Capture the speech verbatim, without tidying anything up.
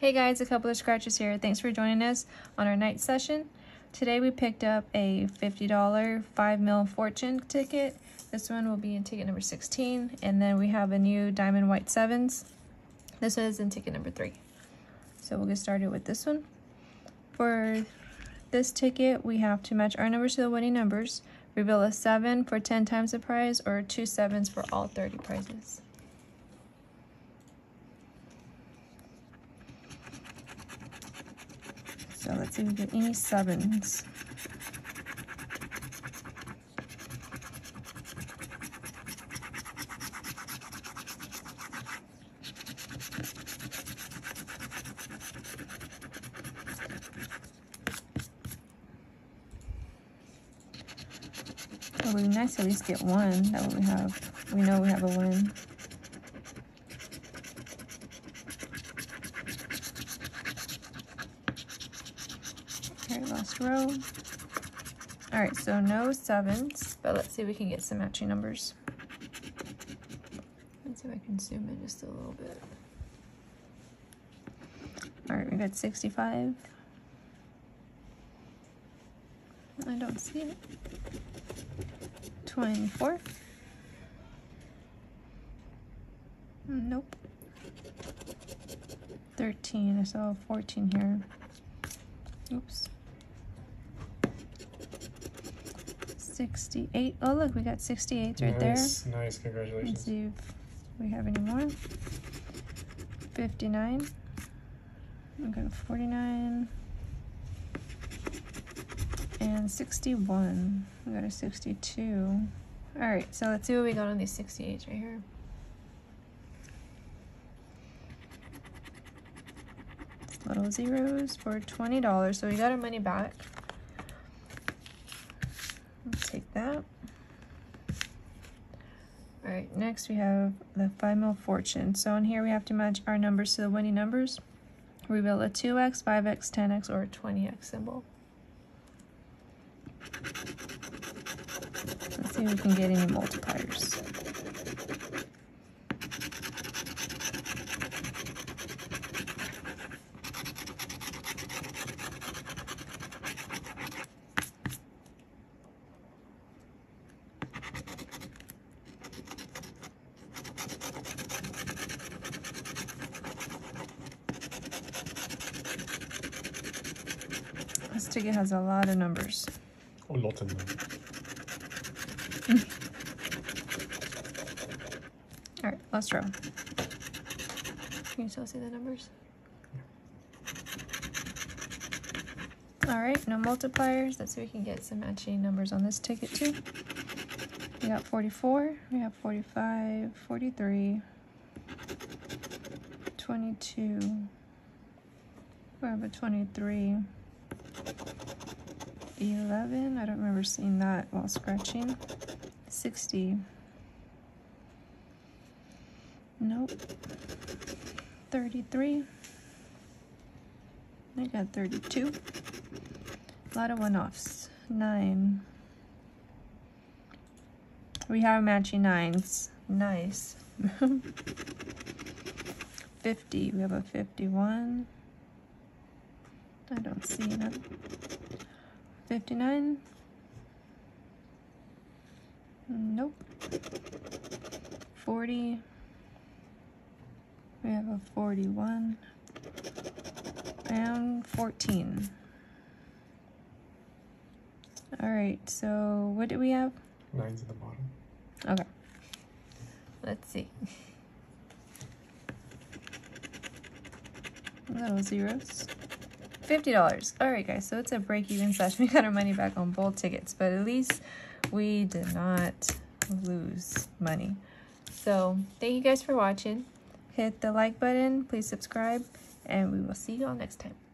Hey guys, A Couple of Scratchers here. Thanks for joining us on our night session. Today we picked up a fifty dollar five mil Fortune ticket. This one will be in ticket number sixteen. And then we have a new Diamond White seven's. This one is in ticket number three. So we'll get started with this one. For this ticket, we have to match our numbers to the winning numbers. Reveal a seven for ten times the prize or two sevens for all thirty prizes. So let's see if we get any sevens. It would be nice to at least get one. That would we have. We know we have a win. Okay, last row. All right, so no sevens, but let's see if we can get some matching numbers. Let's see if I can zoom in just a little bit. All right, we got sixty-five. I don't see it. twenty-four. Nope. thirteen. I saw fourteen here. Oops. sixty-eight. Oh, look, we got sixty-eight right there. Nice, nice. Congratulations. Let's see if we have any more. fifty-nine. We got forty-nine. And sixty-one. We got a sixty-two. Alright, so let's see what we got on these sixty-eights right here. Little zeros for twenty dollars. So we got our money back. Let's take that. Alright, next we have the five mil Fortune. So on here we have to match our numbers to the winning numbers. Reveal a two X, five X, ten X, or twenty X symbol. Let's see if we can get any multipliers. This ticket has a lot of numbers. A lot of numbers. All right, last row. Can you still see the numbers? Yeah. All right, no multipliers. Let's see if we can get some matching numbers on this ticket too. We got forty-four, we have forty-five, forty-three, twenty-two, we have a twenty-three, eleven, I don't remember seeing that while scratching, sixty. Nope. thirty-three. I got thirty-two. A lot of one-offs. nine. We have matching nines. Nice. fifty. We have a fifty-one. I don't see that. fifty-nine. Nope. forty. We have a forty-one and fourteen. All right, so what do we have? Nines at the bottom. Okay. Let's see. Little zeros. fifty dollars. All right, guys, so it's a break-even session. We got our money back on both tickets, but at least we did not lose money. So thank you guys for watching. Hit the like button, please subscribe, and we will see you all next time.